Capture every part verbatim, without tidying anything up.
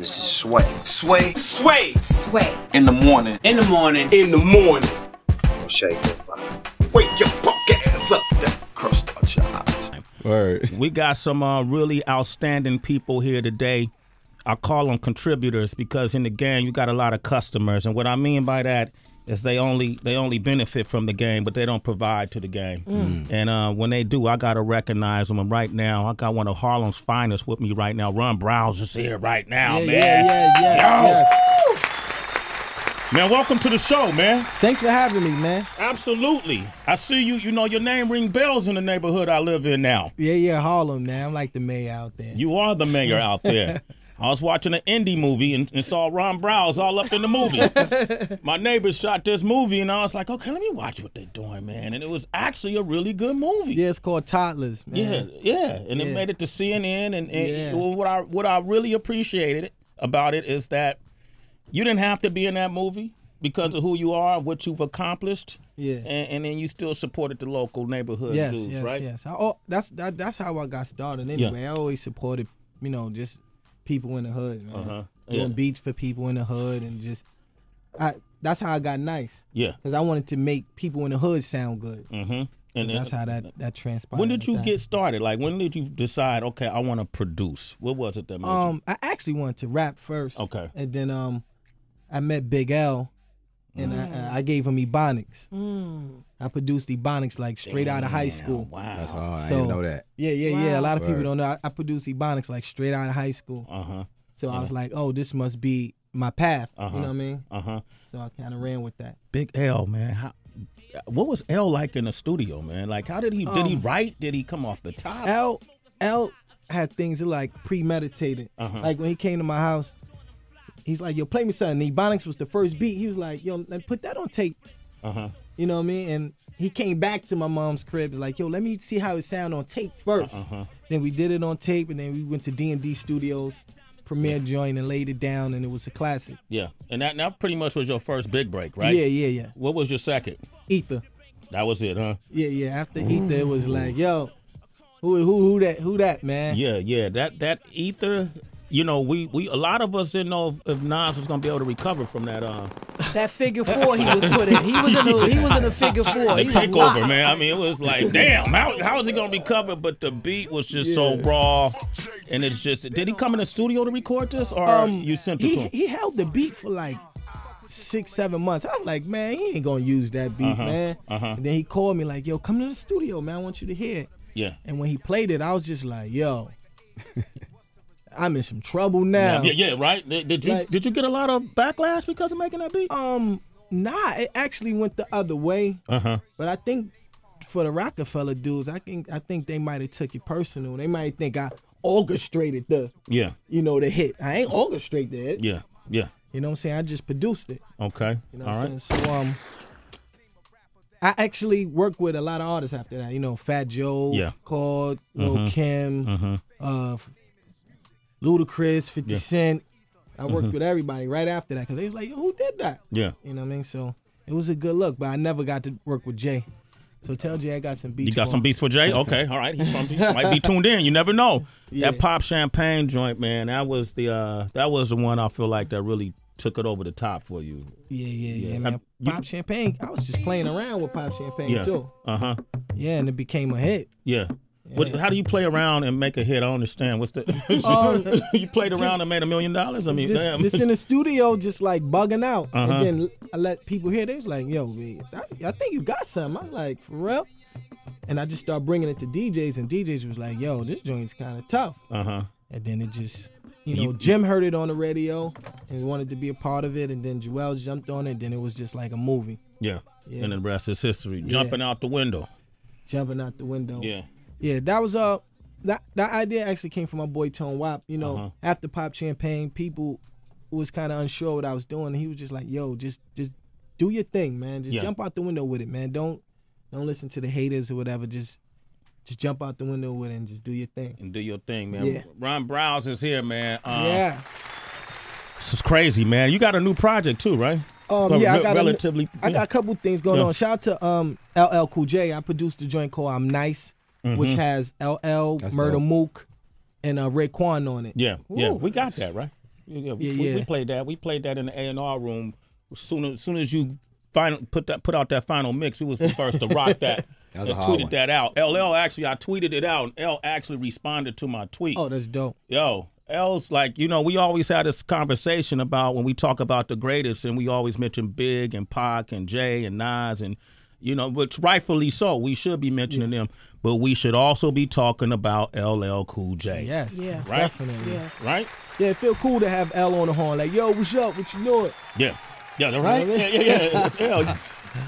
This is Sway. Sway. Sway. Sway. In the morning. In the morning. In the morning. Don't shake your body. Wake your fucking ass up. Crossed out your eyes. Word. We got some uh, really outstanding people here today. I call them contributors because in the game you got a lot of customers, and what I mean by that is they only they only benefit from the game, but they don't provide to the game. Mm. And uh, when they do, I gotta recognize them. And right now, I got one of Harlem's finest with me right now. Ron Browz is here right now, yeah, man. Yeah, yeah, yeah. Yo! Yes. Man, welcome to the show, man. Thanks for having me, man. Absolutely. I see you. You know, your name ring bells in the neighborhood I live in now. Yeah, yeah, Harlem. Now I'm like the mayor out there. You are the mayor out there. I was watching an indie movie and, and saw Ron Browz all up in the movie. My neighbors shot this movie, and I was like, okay, let me watch what they're doing, man. And it was actually a really good movie. Yeah, it's called Toddlers, man. Yeah, yeah. And yeah. It made it to C N N. And, and yeah. what I what I really appreciated about it is that you didn't have to be in that movie because of who you are, what you've accomplished. Yeah. And, and then you still supported the local neighborhood yes, dudes, yes, right? Yes, yes, oh, yes. That, that's how I got started anyway. Yeah. I always supported, you know, just... people in the hood, man. Uh-huh. Doing yeah. beats for people in the hood, and just I that's how I got nice. Yeah, because I wanted to make people in the hood sound good. Mm-hmm. And so then, that's how that that transpired. When did you get started? Like, when did you decide, okay, I want to produce? What was it that made um you? I actually wanted to rap first. Okay, and then um I met Big L, and mm. I, I gave him Ebonics. Mm. I produced Ebonics like straight Damn, out of high school. Wow, that's hard. So, I didn't know that. Yeah, yeah, wow. yeah. A lot of Word. people don't know. I, I produced Ebonics like straight out of high school. Uh huh. So yeah. I was like, oh, this must be my path. Uh-huh. You know what I mean? Uh huh. So I kind of ran with that. Big L, man. How, what was L like in the studio, man? Like, how did he um, did he write? Did he come off the top? L L had things that like premeditated. Uh-huh. Like when he came to my house. He's like, yo, play me something. And Ebonics was the first beat. He was like, yo, put that on tape. Uh-huh. You know what I mean? And he came back to my mom's crib. Like, yo, let me see how it sound on tape first. Uh-huh. Then we did it on tape, and then we went to D and D Studios, premiere yeah. joint, and laid it down, and it was a classic. Yeah, and that, that pretty much was your first big break, right? Yeah, yeah, yeah. What was your second? Ether. That was it, huh? Yeah, yeah. After Ooh. Ether, it was like, yo, who, who, who that, who that, man? Yeah, yeah. That, that Ether. You know, we we a lot of us didn't know if, if Nas was gonna be able to recover from that. Uh... That figure four he was put in. He was in a he was in a figure four. The takeover, man. I mean, it was like, damn, how how is he gonna recover? But the beat was just yeah. so raw, and it's just. Did he come in the studio to record this, or um, you sent it he, to him? He held the beat for like six, seven months. I was like, man, he ain't gonna use that beat, uh-huh, man. Uh-huh. And then he called me like, yo, come to the studio, man. I want you to hear it. Yeah. And when he played it, I was just like, yo. I'm in some trouble now. Yeah, yeah, yeah right. Did, did you like, did you get a lot of backlash because of making that beat? Um, nah, it actually went the other way. Uh huh. But I think for the Rockefeller dudes, I think I think they might have took it personal. They might think I orchestrated the yeah, you know, the hit. I ain't orchestrated it. Yeah, yeah. You know what I'm saying? I just produced it. Okay. You know what All I'm right. saying? So um, I actually worked with a lot of artists after that. You know, Fat Joe, yeah, Called, uh-huh, Lil Kim, uh-huh, uh. Ludacris, fifty yeah. Cent. I worked mm-hmm. with everybody right after that because they was like, yo, who did that? Yeah. You know what I mean? So it was a good look, but I never got to work with Jay. So tell Jay I got some beats. You got for some him. beats for Jay? Okay. All right. He probably might be tuned in. You never know. Yeah. That Pop Champagne joint, man, that was the uh, that was the one I feel like that really took it over the top for you. Yeah, yeah, yeah, yeah man. I, Pop you, Champagne, I was just playing around with Pop Champagne yeah. too. Uh-huh. Yeah, and it became a hit. Yeah. Yeah. What, how do you play around and make a hit? I don't understand. What's the um, you played around just, and made a million dollars? I mean, just, damn. just in the studio, just like bugging out, uh-huh. and then I let people hear. They was like, "Yo, man, I, I think you got something." I was like, "For real?" And I just started bringing it to D Js, and D Js was like, "Yo, this joint's kind of tough." Uh huh. And then it just, you know, you, Jim heard it on the radio and wanted to be a part of it, and then Joel jumped on it. And then it was just like a movie. Yeah. yeah. And the rest is history. Jumping yeah. out the window. Jumping out the window. Yeah. Yeah, that was uh, that that idea actually came from my boy Tone Wap. You know, uh-huh. after Pop Champagne, people was kind of unsure what I was doing. And he was just like, "Yo, just just do your thing, man. Just yeah. jump out the window with it, man. Don't don't listen to the haters or whatever. Just just jump out the window with it and just do your thing." And do your thing, man. Yeah. Ron Browz is here, man. Um, yeah, this is crazy, man. You got a new project too, right? Um, yeah, I got relatively. A, I got a couple things going yeah. on. Shout out to um L L Cool J. I produced a joint called "I'm Nice." Mm-hmm. Which has L L, Murda Mook, and uh, Raekwon on it. Yeah, Ooh, yeah, we got that right. You know, yeah, we, yeah. we played that. We played that in the A and R room. Soon as soon as you final put that put out that final mix, we was the first to rock that. That was and a hard tweeted one. that out. L L actually, I tweeted it out, and L actually responded to my tweet. Oh, that's dope. Yo, L's like, you know, we always had this conversation about when we talk about the greatest, and we always mention Big and Pac and Jay and Nas, and, you know, which rightfully so, we should be mentioning yeah. them, but we should also be talking about L L Cool J. Yes, yes. Right? Definitely. Yeah. Right? Yeah, it feel cool to have L on the horn. Like, yo, what's up? What you doing? Yeah. Yeah, that's right. Yeah, yeah, yeah. It's L.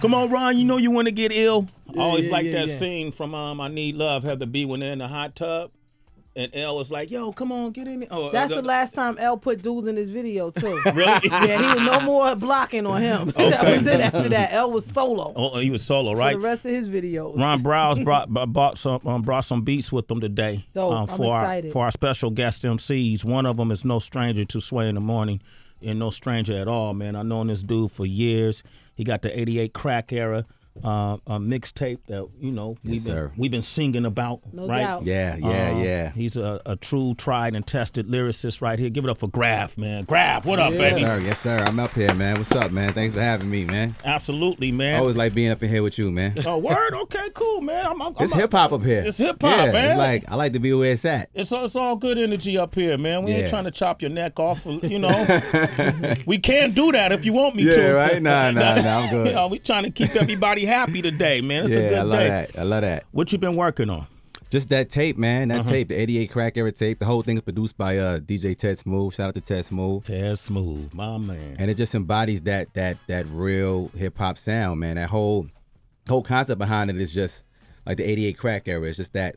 Come on, Ron, you know you want to get ill. I always yeah, like yeah, that yeah. scene from um, I Need Love, Heather B, when they're in the hot tub. And L was like, yo, come on, get in there. Oh, That's uh, the last time L put dudes in his video, too. Really? Yeah, he was no more blocking on him. Okay. That was it after that. L was solo. Oh, he was solo, right? For the rest of his videos. Ron Browz brought, brought, some, um, brought some beats with them today. Dope. Um, for I'm excited. Our, for our special guest M Cs. One of them is no stranger to Sway in the Morning, and no stranger at all, man. I've known this dude for years. He got the eighty-eight Crack Era uh, mixtape that, you know, yes, we've, been, we've been singing about. No right? doubt. Yeah, yeah, um, yeah. He's a, a true, tried, and tested lyricist right here. Give it up for Graph, man. Graph, what up, yeah. baby? Yes, sir. Yes, sir. I'm up here, man. What's up, man? Thanks for having me, man. Absolutely, man. I always like being up in here with you, man. Oh, word? Okay, cool, man. I'm, I'm, it's hip-hop up here. It's hip-hop, yeah, man. It's like, I like to be where it's at. It's, it's all good energy up here, man. We yeah. ain't trying to chop your neck off, you know. We can't do that if you want me yeah, to. Yeah, right? Nah, nah, nah. I'm good. You know, we trying to keep everybody happy today, man. It's yeah, a good I love day. that. I love that. What you been working on? Just that tape, man. That uh-huh. tape, the eighty-eight Crack Era tape. The whole thing is produced by uh, D J Ted Smooth. Shout out to Ted Smooth. Ted Smooth, my man. And it just embodies that that that real hip hop sound, man. That whole whole concept behind it is just like the eighty-eight Crack Era. It's just that,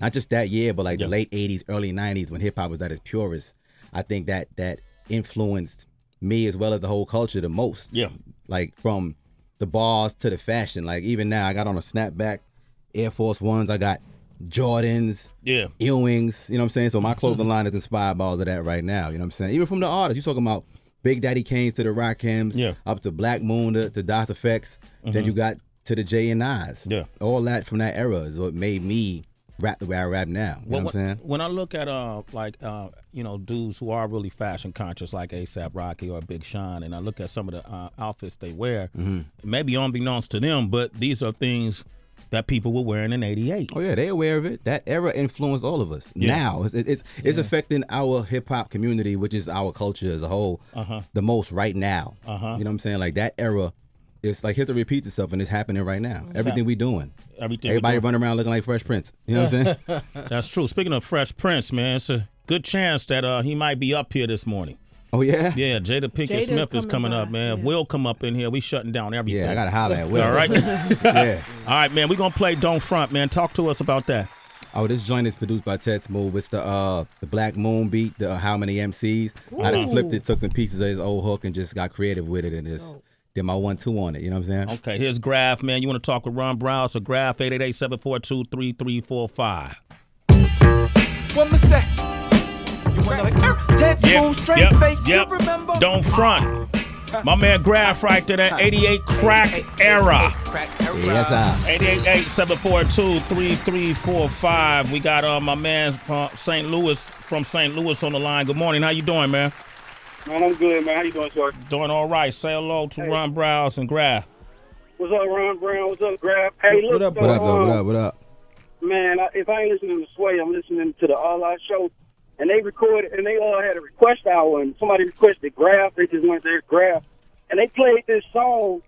not just that year, but like yep. the late eighties, early nineties, when hip hop was at its purest. I think that that influenced me as well as the whole culture the most. Yeah. Like from the bars to the fashion. Like even now, I got on a snapback, Air Force Ones, I got Jordans, yeah, Ewings, you know what I'm saying? So my clothing line is inspired by all of that right now, you know what I'm saying? Even from the artists, you talking about Big Daddy Kane's to the Rockhams, yeah. up to Black Moon to, to DOS F X, mm-hmm. then you got to the Jay and Nas. Yeah. All that from that era is what made me rap the way I rap now, you well, know what I'm saying? When I look at, uh like, uh you know, dudes who are really fashion conscious, like ASAP Rocky or Big Sean, and I look at some of the uh, outfits they wear, mm-hmm. maybe unbeknownst to them, but these are things that people were wearing in eighty-eight. Oh, yeah, they're aware of it. That era influenced all of us. Yeah. Now, it's, it's, yeah. it's affecting our hip-hop community, which is our culture as a whole, uh-huh. the most right now. Uh-huh. You know what I'm saying? Like, that era, it's like history repeats itself, and it's happening right now. It's Everything we doing. Everything Everybody doing. running around looking like Fresh Prince. You know yeah. what I'm saying? That's true. Speaking of Fresh Prince, man, it's a good chance that uh, he might be up here this morning. Oh, yeah? Yeah, Jada Pinkett Jada's Smith coming is coming by. up, man. Yeah. Will come up in here. We shutting down everything. Yeah, I got to holler at Will. All right? yeah. All right, man, we're going to play Don't Front, man. Talk to us about that. Oh, this joint is produced by Ted Smooth. It's the, uh, the Black Moon beat, the uh, How Many M Cs. Ooh. I just flipped it, took some pieces of his old hook, and just got creative with it, and just did my one two on it. You know what I'm saying? Okay, here's Graph, man. You want to talk with Ron Browz, so Graph, eight eight eight, seven four two, three three four five. What me say? You wanna like, er, Ted Smooth, straight yep, face, yep. you remember? Don't front. My man Graph right there, that eighty-eight Crack Era. Yes, eight eight eight, seven four two, three three four five. We got uh, my man from Saint Louis, from Saint Louis on the line. Good morning. How you doing, man? Man, I'm good, man. How you doing, sir? Doing all right. Say hello to hey. Ron Browz and Graph. What's up, Ron Browz? What's up, Graph? Hey, look. What up, what up, what up, what up? Man, I, if I ain't listening to Sway, I'm listening to the All I Show. And they recorded, and they all had a request hour, and somebody requested Graph. They just went there, Graph. And they played this song,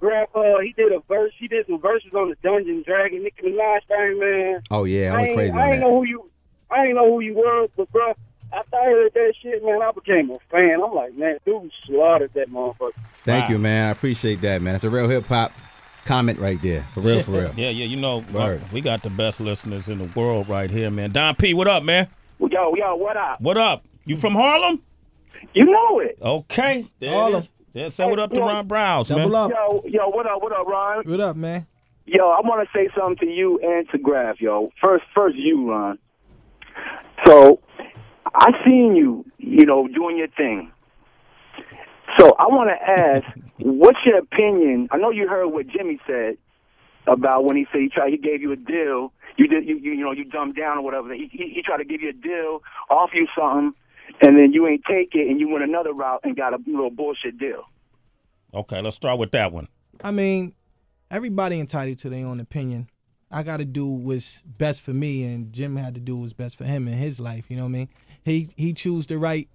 Graph, uh, he did a verse, he did some verses on the Dungeon Dragon, Nicki Minaj thing, man. Oh, yeah, I was crazy I ain't know who you, I ain't know who you was, but, bro, after I heard that shit, man, I became a fan. I'm like, man, dude slaughtered that motherfucker. Thank wow. you, man. I appreciate that, man. It's a real hip-hop comment right there. For real, yeah. for real. Yeah, yeah, you know, Word. we got the best listeners in the world right here, man. Don P, what up, man? Yo, yo, what up? What up? You from Harlem? You know it. Okay. There Harlem. Say so hey, what up to Ron Browz, man. Up. Yo, yo, what up, what up, Ron? What up, man? Yo, I want to say something to you and to Graph, yo. First, first you, Ron. So, I seen you, you know, doing your thing. So, I want to ask, what's your opinion? I know you heard what Jimmy said about when he said he tried, he gave you a deal. You did, you, you know, you dumbed down or whatever. He, he, he tried to give you a deal, offer you something, and then you ain't take it and you went another route and got a little bullshit deal. Okay, let's start with that one. I mean, everybody entitled to their own opinion. I got to do what's best for me, and Jim had to do what's best for him in his life. You know what I mean? He he chose the right,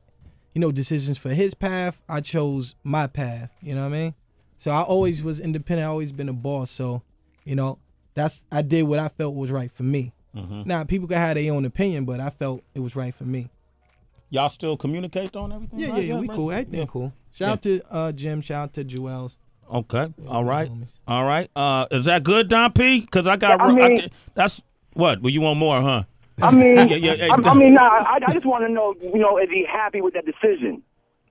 you know, decisions for his path. I chose my path. You know what I mean? So I always was independent. I always been a boss. So, you know, that's I did what I felt was right for me. Mm-hmm. Now people could have their own opinion, but I felt it was right for me. Y'all still communicate on everything? Yeah, right? yeah, yeah. We right? cool. Everything yeah. cool. Shout yeah. out to uh, Jim. Shout out to Joel's. Okay. All right. All right. Uh, is that good, Don P? Because I got. Yeah, I mean, I, that's what. Well, you want more, huh? I mean, yeah, yeah, yeah. I, I mean, nah, I, I just want to know, you know, is he happy with that decision?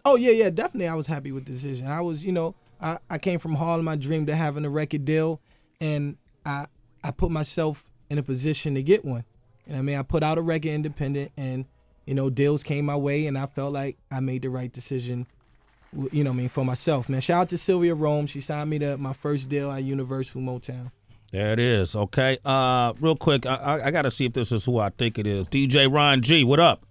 Oh yeah, yeah, definitely. I was happy with the decision. I was, you know, I, I came from Harlem. I dreamed of having a record deal, and I I put myself in a position to get one. And I mean, I put out a record independent, and you know, deals came my way, and I felt like I made the right decision. You know what I mean, for myself, man. Shout out to Sylvia Rome. She signed me to my first deal at Universal Motown. There it is. Okay. Uh, real quick, I, I, I got to see if this is who I think it is. D J Ron G, what up?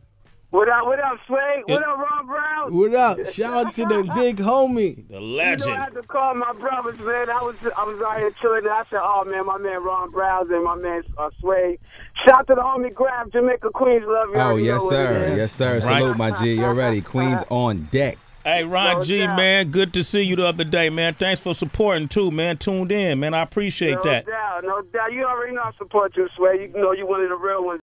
What up, what up, Sway? What it, up, Ron Browz? What up? Shout out to the big homie. The legend. You know, I had to call my brothers, man. I was I was out here chilling. I said, oh, man, my man Ron Browz and my man uh, Sway. Shout out to the homie Grafh, Jamaica, Queens. Love you. Oh, yes, you know sir. Yes, sir. Right. Salute, my G. You're ready. Queens on deck. Hey, Ron G, man, good to see you the other day, man. Thanks for supporting, too, man. Tuned in, man. I appreciate that. No doubt, no doubt. You already know I support you, Sway. You know you're one of the real ones.